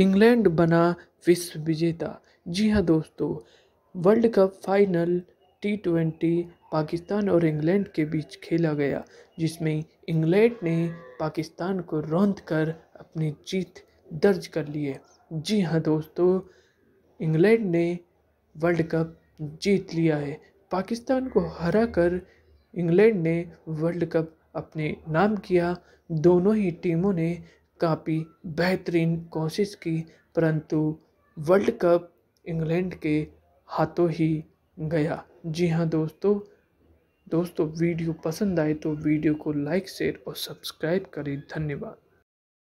England बना विश्व विजेता। जी हाँ दोस्तों, world cup final T20 Pakistan और इंग्लैंड के बीच खेला गया, जिसमें इंग्लैंड ने पाकिस्तान को रौंद कर अपनी जीत दर्ज कर लिए। जी हाँ दोस्तों, इंग्लैंड ने वर्ल्ड कप जीत लिया है। पाकिस्तान को हराकर इंग्लैंड ने वर्ल्ड कप अपने नाम किया। दोनों ही टीमों ने काफ़ी बेहतरीन कोशिश की, परंतु वर्ल्ड कप इंग्लैंड के हाथों ही गया। जी हाँ दोस्तों, वीडियो पसंद आए तो वीडियो को लाइक, शेयर और सब्सक्राइब करें। धन्यवाद।